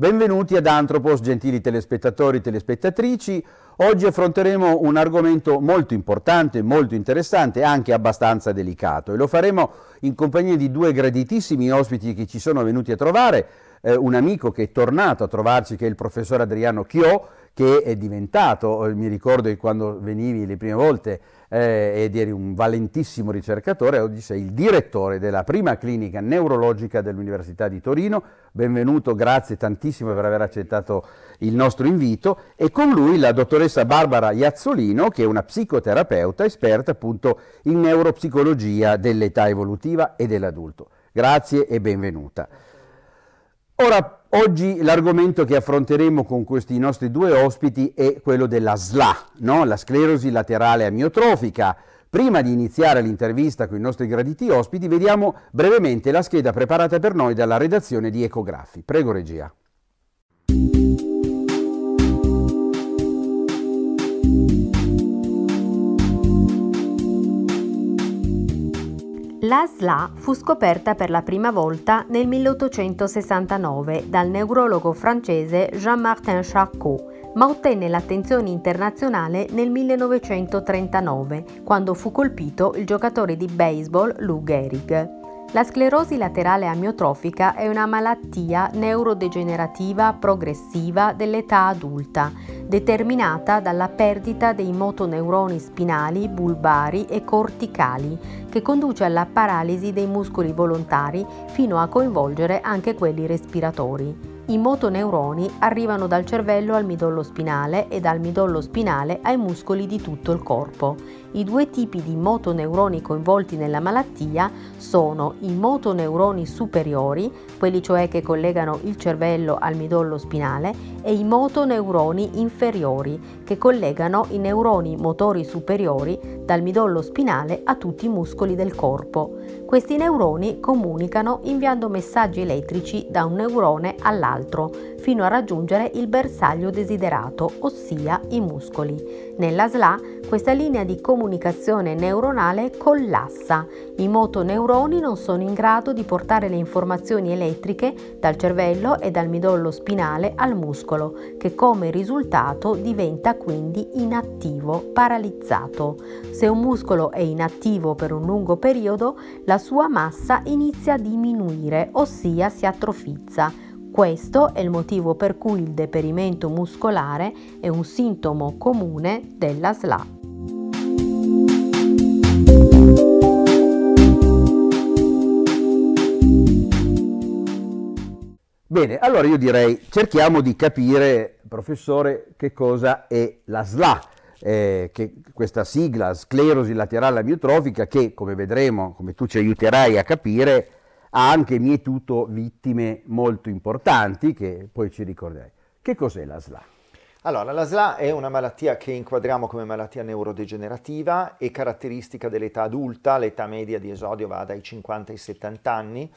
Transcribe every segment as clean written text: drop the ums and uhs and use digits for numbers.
Benvenuti ad Antropos, gentili telespettatori e telespettatrici. Oggi affronteremo un argomento molto importante, molto interessante e anche abbastanza delicato, e lo faremo in compagnia di due graditissimi ospiti che ci sono venuti a trovare, un amico che è tornato a trovarci, che è il professor Adriano Chiò, che è diventato, mi ricordo quando venivi le prime volte ed eri un valentissimo ricercatore, oggi sei il direttore della prima clinica neurologica dell'Università di Torino. Benvenuto, grazie tantissimo per aver accettato il nostro invito, e con lui la dottoressa Barbara Iazzolino, che è una psicoterapeuta esperta appunto in neuropsicologia dell'età evolutiva e dell'adulto. Grazie e benvenuta. Ora, oggi l'argomento che affronteremo con questi nostri due ospiti è quello della SLA, no? La sclerosi laterale amiotrofica. Prima di iniziare l'intervista con i nostri graditi ospiti, vediamo brevemente la scheda preparata per noi dalla redazione di Ecografi. Prego, regia. La SLA fu scoperta per la prima volta nel 1869 dal neurologo francese Jean-Martin Charcot, ma ottenne l'attenzione internazionale nel 1939, quando fu colpito il giocatore di baseball Lou Gehrig. La sclerosi laterale amiotrofica è una malattia neurodegenerativa progressiva dell'età adulta, determinata dalla perdita dei motoneuroni spinali, bulbari e corticali, che conduce alla paralisi dei muscoli volontari fino a coinvolgere anche quelli respiratori. I motoneuroni arrivano dal cervello al midollo spinale e dal midollo spinale ai muscoli di tutto il corpo. I due tipi di motoneuroni coinvolti nella malattia sono i motoneuroni superiori, quelli cioè che collegano il cervello al midollo spinale, e i motoneuroni inferiori, che collegano i neuroni motori superiori dal midollo spinale a tutti i muscoli del corpo. Questi neuroni comunicano inviando messaggi elettrici da un neurone all'altro fino a raggiungere il bersaglio desiderato, ossia i muscoli. Nella SLA questa linea di comunicazione neuronale collassa. I motoneuroni non sono in grado di portare le informazioni elettriche dal cervello e dal midollo spinale al muscolo, che come risultato diventa quindi inattivo, paralizzato. Se un muscolo è inattivo per un lungo periodo, la sua massa inizia a diminuire, ossia si atrofizza. Questo è il motivo per cui il deperimento muscolare è un sintomo comune della SLA. Bene, allora io direi cerchiamo di capire, professore, che cosa è la SLA, questa sigla sclerosi laterale amiotrofica, che come vedremo, come tu ci aiuterai a capire, ha anche mietuto vittime molto importanti che poi ci ricorderai. Che cos'è la SLA? Allora, la SLA è una malattia che inquadriamo come malattia neurodegenerativa e caratteristica dell'età adulta. L'età media di esordio va dai 50 ai 70 anni,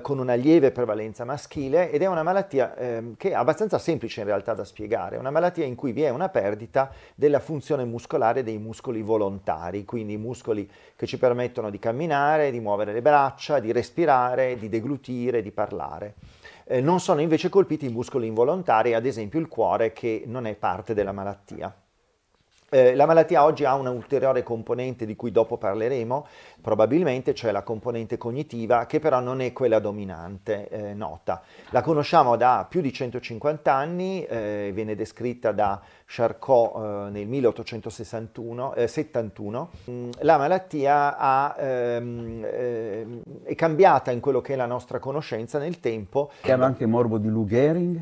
con una lieve prevalenza maschile, ed è una malattia che è abbastanza semplice in realtà da spiegare. È una malattia in cui vi è una perdita della funzione muscolare dei muscoli volontari, quindi i muscoli che ci permettono di camminare, di muovere le braccia, di respirare, di deglutire, di parlare. Non sono invece colpiti i muscoli involontari, ad esempio il cuore, che non è parte della malattia. La malattia oggi ha un'ulteriore componente di cui dopo parleremo, probabilmente, cioè la componente cognitiva, che però non è quella dominante nota. La conosciamo da più di 150 anni, viene descritta da Charcot nel 1871. La malattia è cambiata in quello che è la nostra conoscenza nel tempo. Chiama anche morbo di Lou Gehrig?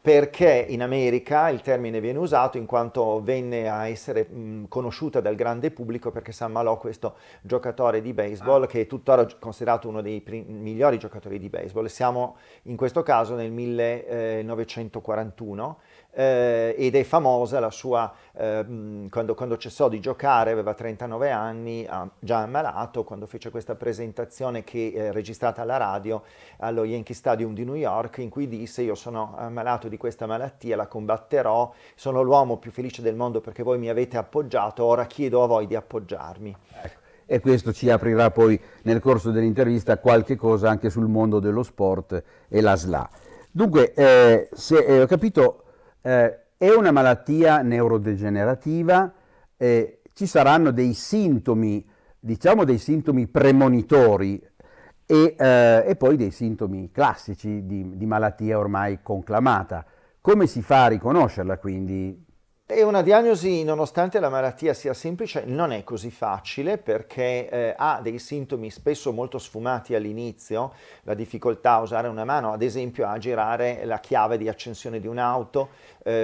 Perché in America il termine viene usato in quanto venne a essere conosciuta dal grande pubblico perché si ammalò questo giocatore di baseball, che è tuttora considerato uno dei migliori giocatori di baseball. Siamo in questo caso nel 1941. Ed è famosa la sua, quando cessò di giocare aveva 39 anni, già ammalato, quando fece questa presentazione che è registrata alla radio allo Yankee Stadium di New York, in cui disse: io sono ammalato di questa malattia, la combatterò, sono l'uomo più felice del mondo perché voi mi avete appoggiato, ora chiedo a voi di appoggiarmi. Ecco. E questo ci aprirà poi nel corso dell'intervista qualche cosa anche sul mondo dello sport e la SLA. Dunque, se ho capito, è una malattia neurodegenerativa, ci saranno dei sintomi, diciamo dei sintomi premonitori e poi dei sintomi classici di malattia ormai conclamata. Come si fa a riconoscerla quindi? E una diagnosi, nonostante la malattia sia semplice, non è così facile perché ha dei sintomi spesso molto sfumati all'inizio, la difficoltà a usare una mano, ad esempio a girare la chiave di accensione di un'auto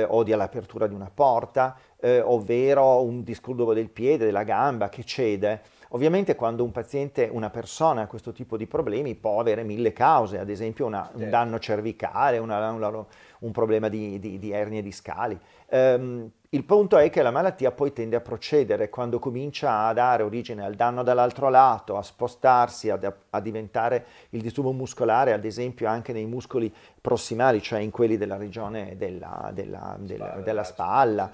o di all'apertura di una porta, ovvero un disturbo del piede, della gamba che cede. Ovviamente quando un paziente, una persona ha questo tipo di problemi può avere mille cause, ad esempio un danno cervicale, un problema di ernie discali. Il punto è che la malattia poi tende a procedere quando comincia a dare origine al danno dall'altro lato, a spostarsi, a diventare il disturbo muscolare, ad esempio anche nei muscoli prossimali, cioè in quelli della regione della spalla.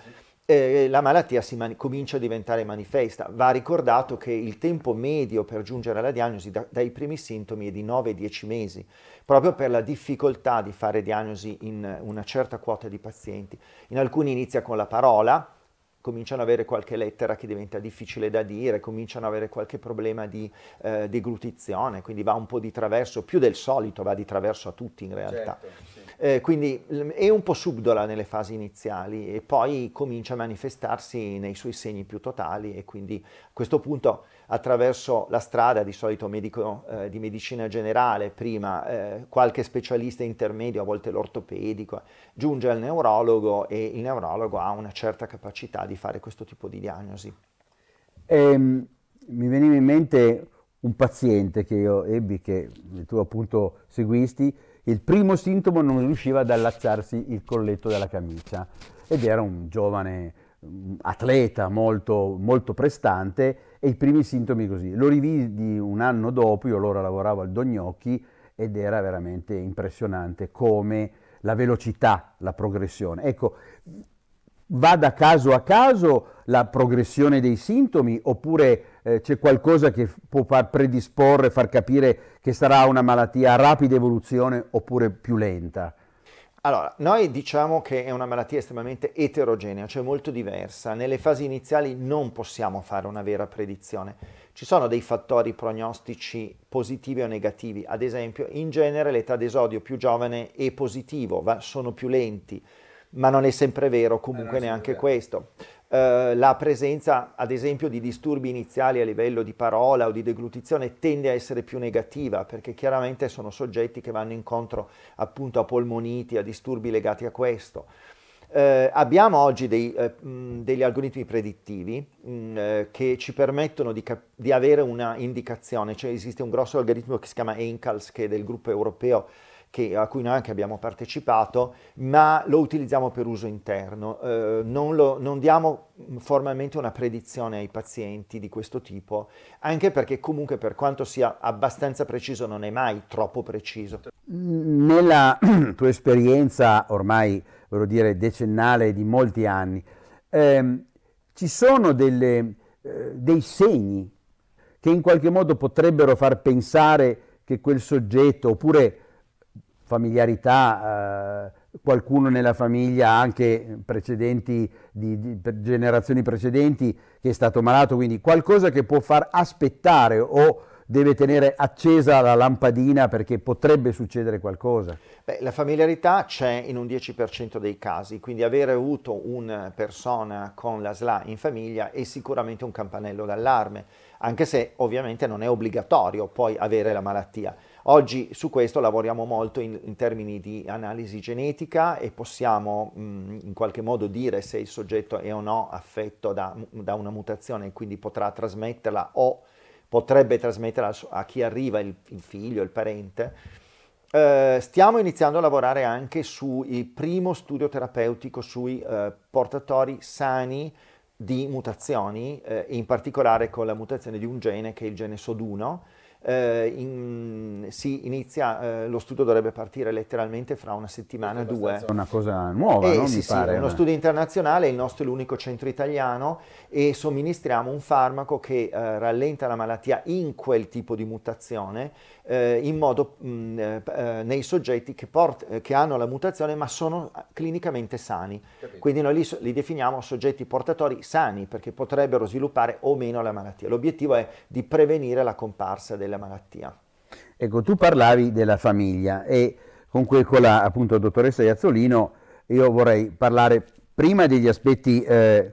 La malattia comincia a diventare manifesta. Va ricordato che il tempo medio per giungere alla diagnosi dai primi sintomi è di 9-10 mesi, proprio per la difficoltà di fare diagnosi in una certa quota di pazienti. In alcuni inizia con la parola, cominciano ad avere qualche lettera che diventa difficile da dire, cominciano ad avere qualche problema di deglutizione, quindi va un po' di traverso, più del solito va di traverso a tutti in realtà. Certo, sì. Quindi è un po' subdola nelle fasi iniziali e poi comincia a manifestarsi nei suoi segni più totali e quindi a questo punto attraverso la strada di solito medico di medicina generale prima, qualche specialista intermedio, a volte l'ortopedico, giunge al neurologo e il neurologo ha una certa capacità di fare questo tipo di diagnosi. Mi veniva in mente un paziente che io ebbi, che tu appunto seguisti. Il primo sintomo non riusciva ad allacciarsi il colletto della camicia ed era un giovane atleta molto, molto prestante e i primi sintomi così. Lo rividi un anno dopo, io allora lavoravo al Dognocchi ed era veramente impressionante come la velocità, la progressione. Ecco, va da caso a caso la progressione dei sintomi oppure c'è qualcosa che può predisporre, far capire che sarà una malattia a rapida evoluzione oppure più lenta? Allora, noi diciamo che è una malattia estremamente eterogenea, cioè molto diversa. Nelle fasi iniziali non possiamo fare una vera predizione. Ci sono dei fattori prognostici positivi o negativi. Ad esempio, in genere l'età d'esodio più giovane è positivo, sono più lenti, ma non è sempre vero comunque neanche questo. La presenza ad esempio di disturbi iniziali a livello di parola o di deglutizione tende a essere più negativa perché chiaramente sono soggetti che vanno incontro appunto a polmoniti, a disturbi legati a questo. Abbiamo oggi degli algoritmi predittivi che ci permettono di avere una indicazione, cioè esiste un grosso algoritmo che si chiama EINCALS che è del gruppo europeo a cui noi anche abbiamo partecipato, ma lo utilizziamo per uso interno. Non diamo formalmente una predizione ai pazienti di questo tipo, anche perché comunque per quanto sia abbastanza preciso non è mai troppo preciso. Nella tua esperienza ormai, voglio dire, decennale di molti anni, ci sono dei segni che in qualche modo potrebbero far pensare che quel soggetto, oppure familiarità, qualcuno nella famiglia anche precedenti, di generazioni precedenti che è stato malato, quindi qualcosa che può far aspettare o deve tenere accesa la lampadina perché potrebbe succedere qualcosa? Beh, la familiarità c'è in un 10% dei casi, quindi avere avuto una persona con la SLA in famiglia è sicuramente un campanello d'allarme, anche se ovviamente non è obbligatorio poi avere la malattia. Oggi su questo lavoriamo molto in termini di analisi genetica e possiamo in qualche modo dire se il soggetto è o no affetto da una mutazione e quindi potrà trasmetterla o potrebbe trasmetterla a chi arriva, il figlio, il parente. Stiamo iniziando a lavorare anche sul primo studio terapeutico sui portatori sani di mutazioni, in particolare con la mutazione di un gene che è il gene SOD1, si inizia, lo studio dovrebbe partire letteralmente fra una settimana o due. È una cosa nuova, no? Sì, mi pare. Sì, uno studio internazionale, il nostro è l'unico centro italiano e somministriamo un farmaco che rallenta la malattia in quel tipo di mutazione in modo nei soggetti che hanno la mutazione ma sono clinicamente sani. Capito. Quindi noi li definiamo soggetti portatori sani perché potrebbero sviluppare o meno la malattia. L'obiettivo è di prevenire la comparsa della malattia. Ecco, tu parlavi della famiglia e con la appunto dottoressa Iazzolino io vorrei parlare prima degli aspetti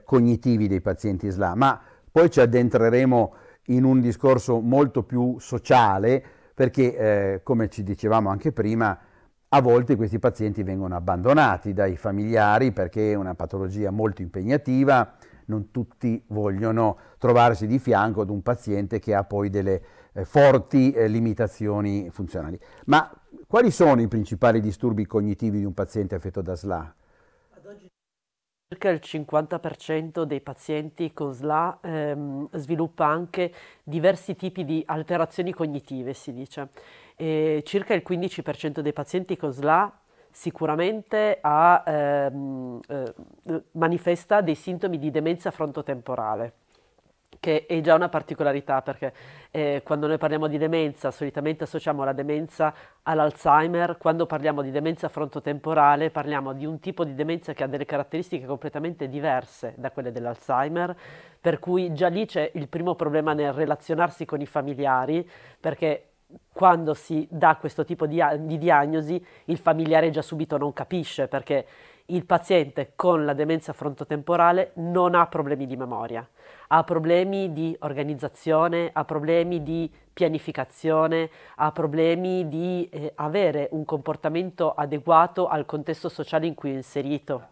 cognitivi dei pazienti SLA, ma poi ci addentreremo in un discorso molto più sociale perché come ci dicevamo anche prima, a volte questi pazienti vengono abbandonati dai familiari perché è una patologia molto impegnativa, non tutti vogliono trovarsi di fianco ad un paziente che ha poi delle forti limitazioni funzionali. Ma quali sono i principali disturbi cognitivi di un paziente affetto da SLA? Ad oggi circa il 50% dei pazienti con SLA sviluppa anche diversi tipi di alterazioni cognitive, si dice. E circa il 15% dei pazienti con SLA sicuramente manifesta dei sintomi di demenza frontotemporale, che è già una particolarità perché quando noi parliamo di demenza solitamente associamo la demenza all'Alzheimer, quando parliamo di demenza frontotemporale parliamo di un tipo di demenza che ha delle caratteristiche completamente diverse da quelle dell'Alzheimer, per cui già lì c'è il primo problema nel relazionarsi con i familiari, perché quando si dà questo tipo di diagnosi il familiare già subito non capisce, perché il paziente con la demenza frontotemporale non ha problemi di memoria, ha problemi di organizzazione, ha problemi di pianificazione, ha problemi di avere un comportamento adeguato al contesto sociale in cui è inserito.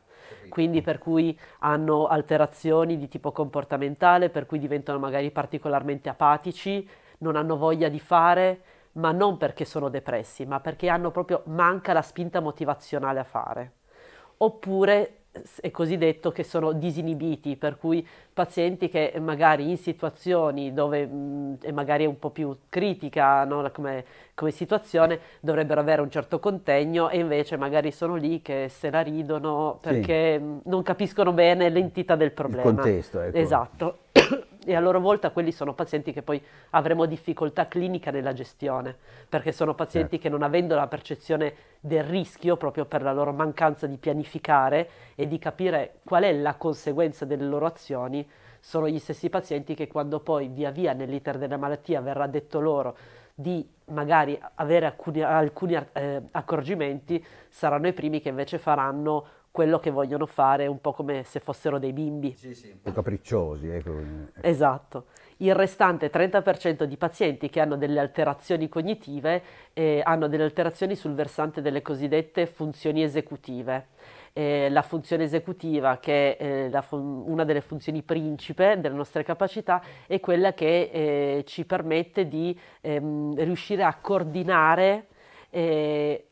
Quindi per cui hanno alterazioni di tipo comportamentale, per cui diventano magari particolarmente apatici, non hanno voglia di fare, ma non perché sono depressi, ma perché hanno proprio, manca la spinta motivazionale a fare. Oppure è così detto che sono disinibiti, per cui pazienti che magari in situazioni dove magari è un po' più critica, no, come situazione dovrebbero avere un certo contegno e invece magari sono lì che se la ridono perché sì, non capiscono bene l'entità del problema. Il contesto, ecco. Esatto. E a loro volta quelli sono pazienti che poi avremo difficoltà clinica nella gestione, perché sono pazienti che non avendo la percezione del rischio, proprio per la loro mancanza di pianificare e di capire qual è la conseguenza delle loro azioni, sono gli stessi pazienti che quando poi via via nell'iter della malattia verrà detto loro di magari avere alcuni accorgimenti, saranno i primi che invece faranno quello che vogliono fare, un po' come se fossero dei bimbi. Sì, sì, un po' capricciosi. Ecco. Esatto. Il restante 30% di pazienti che hanno delle alterazioni cognitive hanno delle alterazioni sul versante delle cosiddette funzioni esecutive. La funzione esecutiva, che è una delle funzioni principe delle nostre capacità, è quella che ci permette di riuscire a coordinare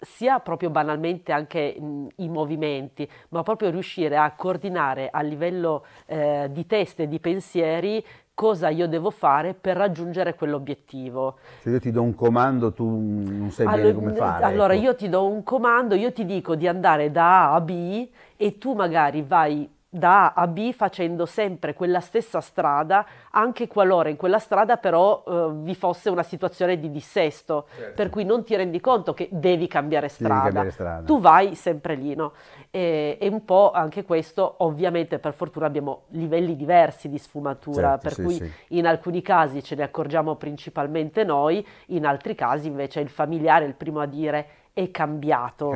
sia proprio banalmente anche i movimenti, ma proprio riuscire a coordinare a livello di teste e di pensieri cosa io devo fare per raggiungere quell'obiettivo. Se io ti do un comando tu non sai bene come fare. Allora io ti do un comando, io ti dico di andare da A a B e tu magari vai da A a B facendo sempre quella stessa strada, anche qualora in quella strada però vi fosse una situazione di dissesto, certo, per cui non ti rendi conto che devi cambiare strada, tu vai sempre lì, no? E un po' anche questo, ovviamente per fortuna abbiamo livelli diversi di sfumatura, certo, per cui in alcuni casi ce ne accorgiamo principalmente noi, in altri casi invece il familiare è il primo a dire è cambiato.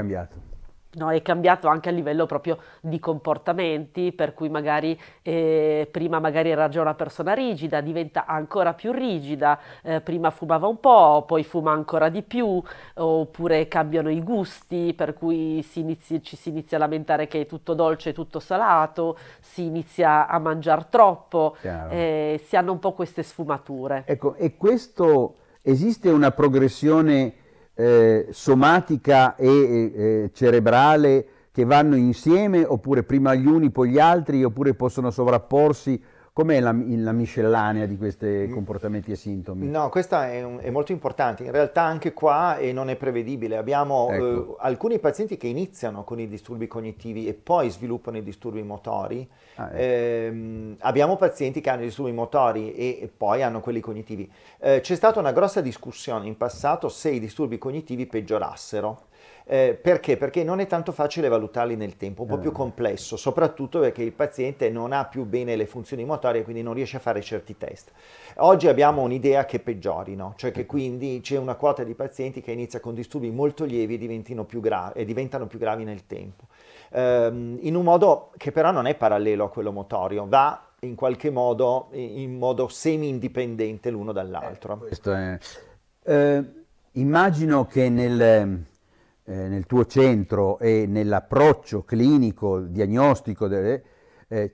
No, è cambiato anche a livello proprio di comportamenti, per cui magari prima magari era già una persona rigida, diventa ancora più rigida, prima fumava un po', poi fuma ancora di più, oppure cambiano i gusti, per cui ci si inizia a lamentare che è tutto dolce, tutto salato, si inizia a mangiare troppo, si hanno un po' queste sfumature. Ecco, e questo, esiste una progressione somatica e cerebrale che vanno insieme, oppure prima gli uni poi gli altri, oppure possono sovrapporsi Com'è la miscellanea di questi comportamenti e sintomi? No, questa è molto importante, in realtà anche qua non è prevedibile. Abbiamo alcuni pazienti che iniziano con i disturbi cognitivi e poi sviluppano i disturbi motori, abbiamo pazienti che hanno i disturbi motori e poi hanno quelli cognitivi. C'è stata una grossa discussione in passato se i disturbi cognitivi peggiorassero. Perché? Perché non è tanto facile valutarli nel tempo, un po' più complesso, soprattutto perché il paziente non ha più bene le funzioni motorie, quindi non riesce a fare certi test. Oggi abbiamo un'idea che peggiorino, cioè che quindi c'è una quota di pazienti che inizia con disturbi molto lievi e diventano più gravi nel tempo, in un modo che però non è parallelo a quello motorio, va in qualche modo in modo semi-indipendente l'uno dall'altro. Questo è... immagino che nel tuo centro e nell'approccio clinico, diagnostico,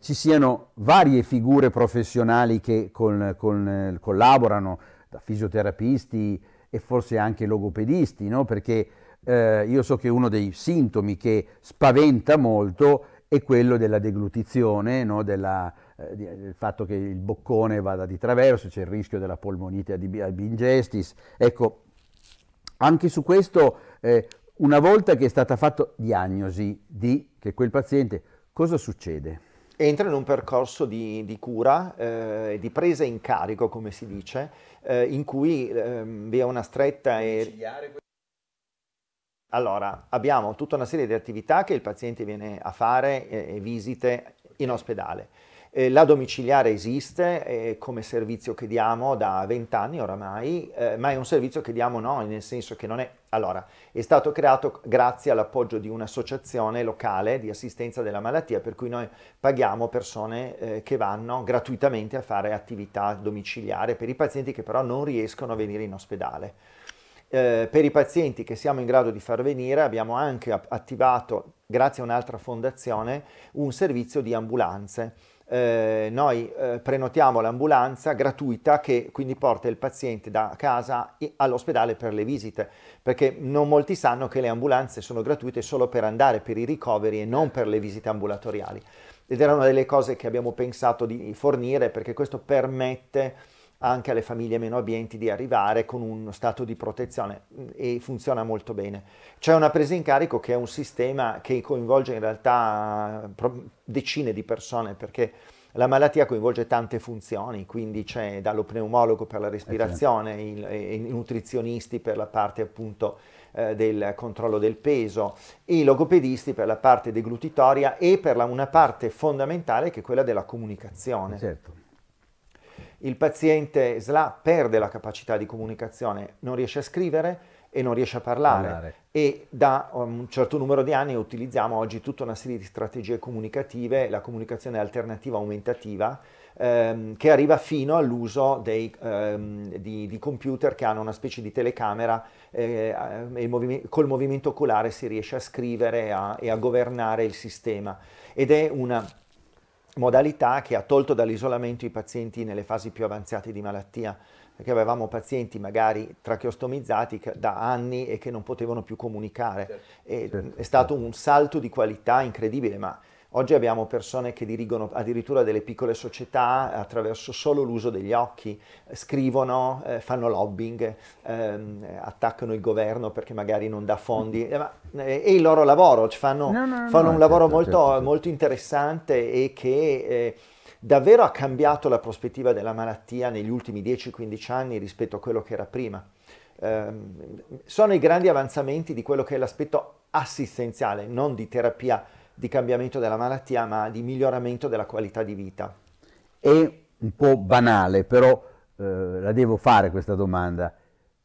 ci siano varie figure professionali che collaborano, da fisioterapisti e forse anche logopedisti, no? Perché io so che uno dei sintomi che spaventa molto è quello della deglutizione, no? Del fatto che il boccone vada di traverso, c'è il rischio della polmonite ad ingestis. Ecco, anche su questo... una volta che è stata fatta diagnosi che quel paziente, cosa succede? Entra in un percorso di cura, di presa in carico, come si dice, in cui vi è una stretta... Allora, abbiamo tutta una serie di attività che il paziente viene a fare, visite in ospedale. La domiciliare esiste come servizio che diamo da 20 anni oramai, ma è un servizio che diamo noi, nel senso che non è... Allora, è stato creato grazie all'appoggio di un'associazione locale di assistenza della malattia, per cui noi paghiamo persone che vanno gratuitamente a fare attività domiciliare per i pazienti che però non riescono a venire in ospedale. Per i pazienti che siamo in grado di far venire abbiamo anche attivato, grazie a un'altra fondazione, un servizio di ambulanze. Noi prenotiamo l'ambulanza gratuita che quindi porta il paziente da casa all'ospedale per le visite, perché non molti sanno che le ambulanze sono gratuite solo per andare per i ricoveri e non per le visite ambulatoriali, ed era una delle cose che abbiamo pensato di fornire, perché questo permette anche alle famiglie meno abbienti di arrivare con uno stato di protezione, e funziona molto bene. C'è una presa in carico che è un sistema che coinvolge in realtà decine di persone, perché la malattia coinvolge tante funzioni, quindi c'è dallo pneumologo per la respirazione, i nutrizionisti per la parte appunto del controllo del peso, i logopedisti per la parte deglutitoria e per una parte fondamentale che è quella della comunicazione. Certo. Il paziente SLA perde la capacità di comunicazione, non riesce a scrivere e non riesce a parlare, e da un certo numero di anni utilizziamo oggi tutta una serie di strategie comunicative, la comunicazione alternativa aumentativa, che arriva fino all'uso di computer che hanno una specie di telecamera, col movimento oculare si riesce a scrivere e a governare il sistema, ed è una modalità che ha tolto dall'isolamento i pazienti nelle fasi più avanzate di malattia, perché avevamo pazienti magari tracheostomizzati da anni e che non potevano più comunicare. Certo, certo. È stato un salto di qualità incredibile, ma oggi abbiamo persone che dirigono addirittura delle piccole società attraverso solo l'uso degli occhi, scrivono, fanno lobbying, attaccano il governo perché magari non dà fondi, è il loro lavoro, fanno un lavoro molto interessante e che davvero ha cambiato la prospettiva della malattia negli ultimi 10-15 anni rispetto a quello che era prima. Sono i grandi avanzamenti di quello che è l'aspetto assistenziale, non di terapia, di cambiamento della malattia, ma di miglioramento della qualità di vita. È un po' banale, però la devo fare questa domanda.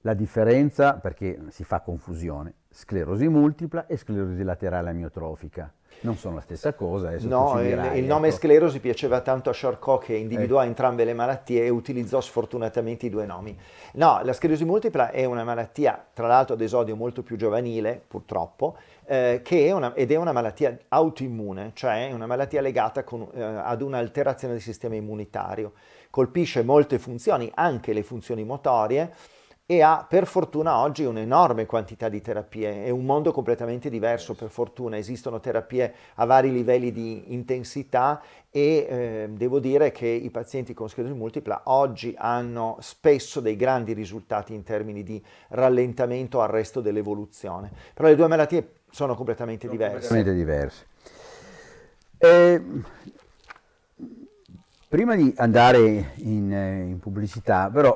La differenza, perché si fa confusione, sclerosi multipla e sclerosi laterale amiotrofica. Non sono la stessa cosa. No, il nome sclerosi piaceva tanto a Charcot, che individuò entrambe le malattie e utilizzò sfortunatamente i due nomi. No, la sclerosi multipla è una malattia, tra l'altro ad esordio molto più giovanile, purtroppo, ed è una malattia autoimmune, cioè una malattia legata ad un'alterazione del sistema immunitario. Colpisce molte funzioni, anche le funzioni motorie, e ha per fortuna oggi un'enorme quantità di terapie, è un mondo completamente diverso per fortuna, esistono terapie a vari livelli di intensità e devo dire che i pazienti con sclerosi multipla oggi hanno spesso dei grandi risultati in termini di rallentamento, arresto dell'evoluzione, però le due malattie sono completamente diverse. Prima di andare in pubblicità però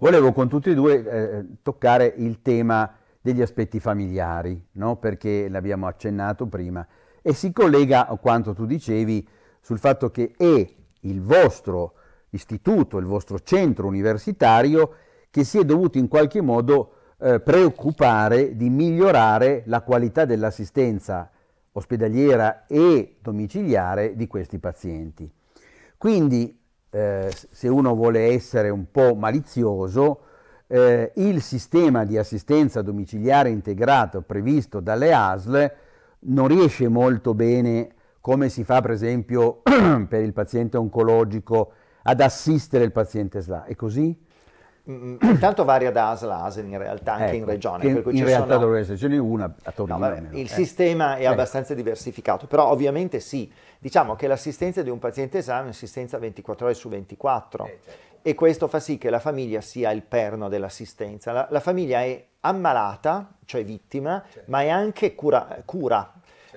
volevo con tutti e due toccare il tema degli aspetti familiari, no? Perché l'abbiamo accennato prima e si collega a quanto tu dicevi sul fatto che è il vostro istituto, il vostro centro universitario che si è dovuto in qualche modo preoccupare di migliorare la qualità dell'assistenza ospedaliera e domiciliare di questi pazienti. Quindi se uno vuole essere un po' malizioso, il sistema di assistenza domiciliare integrato previsto dalle ASL non riesce molto bene, come si fa per esempio per il paziente oncologico, ad assistere il paziente SLA. È così? Intanto varia da ASL a ASL in realtà, anche in regione. In realtà dovrebbe essercene una a Torino. No, vabbè, il sistema è abbastanza diversificato, però ovviamente sì, diciamo che l'assistenza di un paziente SLA è un'assistenza 24 ore su 24 e questo fa sì che la famiglia sia il perno dell'assistenza. La famiglia è ammalata, cioè vittima, ma è anche cura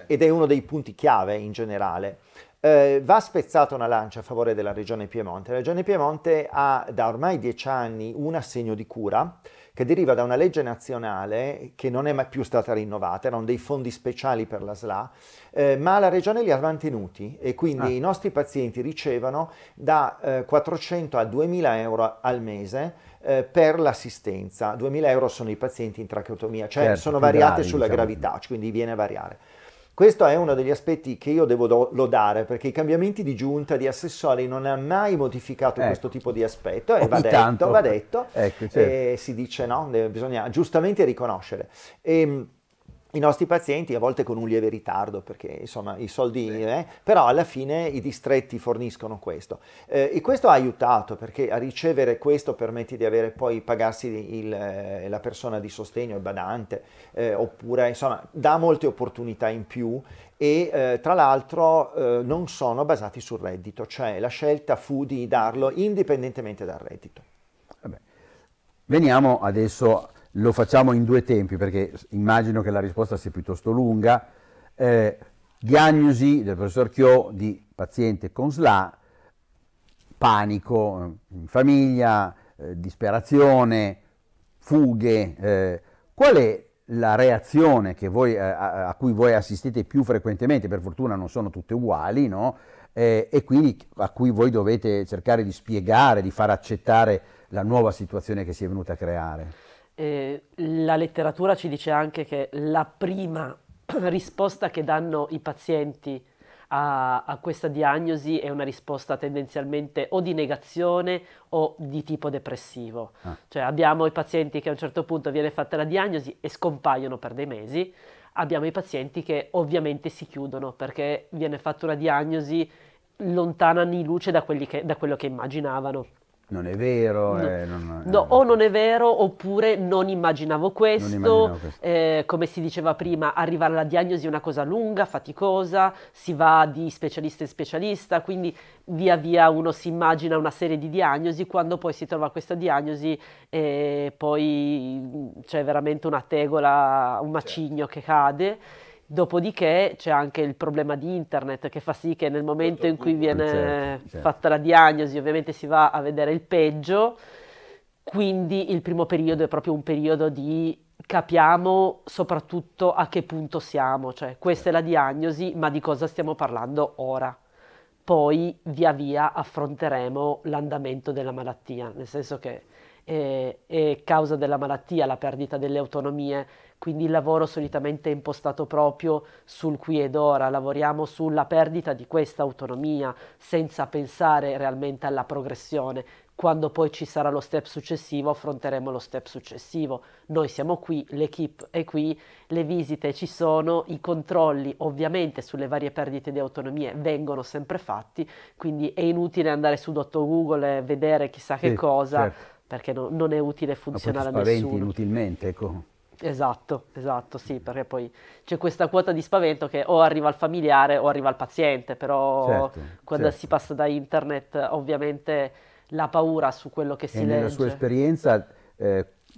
ed è uno dei punti chiave in generale. Va spezzata una lancia a favore della Regione Piemonte. La Regione Piemonte ha da ormai 10 anni un assegno di cura che deriva da una legge nazionale che non è mai più stata rinnovata, erano dei fondi speciali per la SLA, ma la Regione li ha mantenuti e quindi i nostri pazienti ricevono da 400 a 2000 euro al mese per l'assistenza. 2000 euro sono i pazienti in tracheotomia, cioè sono variate sulla gravità, quindi viene a variare. Questo è uno degli aspetti che io devo lodare, perché i cambiamenti di giunta, di assessori, non ha mai modificato questo tipo di aspetto, e va detto si dice no, bisogna giustamente riconoscere. I nostri pazienti, a volte con un lieve ritardo, perché insomma i soldi, però alla fine i distretti forniscono questo. E questo ha aiutato, perché a ricevere questo permette di avere poi, pagarsi la persona di sostegno, il badante, oppure insomma dà molte opportunità in più e tra l'altro non sono basati sul reddito, cioè la scelta fu di darlo indipendentemente dal reddito. Vabbè. Veniamo adesso... Lo facciamo in due tempi perché immagino che la risposta sia piuttosto lunga. Diagnosi del professor Chiò di paziente con SLA, panico in famiglia, disperazione, fughe. Qual è la reazione che voi, a cui voi assistete più frequentemente? Per fortuna non sono tutte uguali, no? E quindi a cui voi dovete cercare di spiegare, di far accettare la nuova situazione che si è venuta a creare. La letteratura ci dice anche che la prima risposta che danno i pazienti a questa diagnosi è una risposta tendenzialmente o di negazione o di tipo depressivo. Cioè abbiamo i pazienti che a un certo punto viene fatta la diagnosi e scompaiono per dei mesi, abbiamo i pazienti che ovviamente si chiudono perché viene fatta una diagnosi lontana anni luce da quello che immaginavano. Non è vero, o non è vero oppure non immaginavo questo, come si diceva prima, arrivare alla diagnosi è una cosa lunga, faticosa, si va di specialista in specialista, quindi via via uno si immagina una serie di diagnosi, quando poi si trova questa diagnosi poi c'è veramente una tegola, un macigno che cade. Dopodiché c'è anche il problema di internet che fa sì che nel momento in cui viene fatta la diagnosi ovviamente si va a vedere il peggio, quindi il primo periodo è proprio un periodo di capiamo soprattutto a che punto siamo, cioè questa è la diagnosi ma di cosa stiamo parlando ora. Poi via via affronteremo l'andamento della malattia, nel senso che è causa della malattia la perdita delle autonomie, quindi il lavoro solitamente è impostato proprio sul qui ed ora, lavoriamo sulla perdita di questa autonomia senza pensare realmente alla progressione. Quando poi ci sarà lo step successivo affronteremo lo step successivo, noi siamo qui, l'equipe è qui, le visite ci sono, i controlli ovviamente sulle varie perdite di autonomie vengono sempre fatti, quindi è inutile andare su Google e vedere chissà che cosa. perché no, non è utile e funzionale a nessuno. Ma spaventi inutilmente, ecco. Esatto, esatto, sì, perché poi c'è questa quota di spavento che o arriva al familiare o arriva al paziente, però certo, quando certo. si passa da internet ovviamente la paura su quello che si legge. Nella sua esperienza,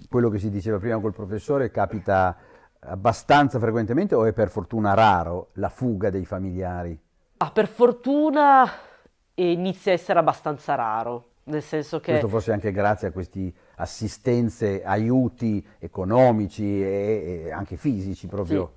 quello che si diceva prima col professore capita abbastanza frequentemente o è per fortuna raro la fuga dei familiari? Ah, per fortuna inizia a essere abbastanza raro, nel senso che... Questo forse anche grazie a queste assistenze, aiuti economici e anche fisici proprio.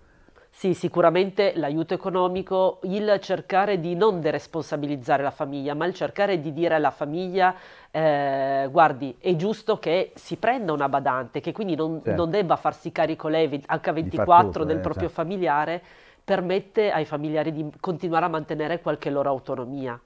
Sì, sì, sicuramente l'aiuto economico, il cercare di non deresponsabilizzare la famiglia, ma il cercare di dire alla famiglia guardi, è giusto che si prenda una badante, che quindi non, certo. non debba farsi carico lei H24 tutto, del proprio certo. familiare, permette ai familiari di continuare a mantenere qualche loro autonomia.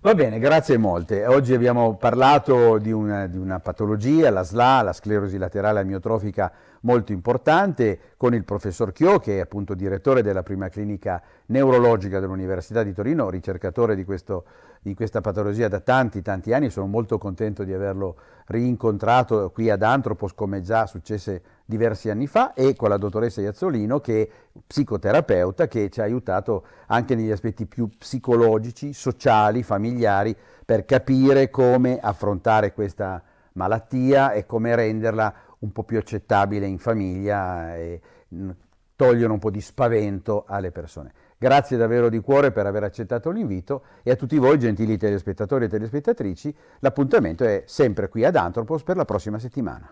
Va bene, grazie molte. Oggi abbiamo parlato di una patologia, la SLA, la sclerosi laterale amiotrofica, molto importante, con il professor Chiò, che è appunto direttore della prima clinica neurologica dell'Università di Torino, ricercatore di questa patologia da tanti anni. Sono molto contento di averlo rincontrato qui ad Antropos, come già successe diversi anni fa, e con la dottoressa Iazzolino, che è psicoterapeuta, che ci ha aiutato anche negli aspetti più psicologici, sociali, familiari, per capire come affrontare questa malattia e come renderla un po' più accettabile in famiglia e togliere un po' di spavento alle persone. Grazie davvero di cuore per aver accettato l'invito, e a tutti voi gentili telespettatori e telespettatrici l'appuntamento è sempre qui ad Antropos per la prossima settimana.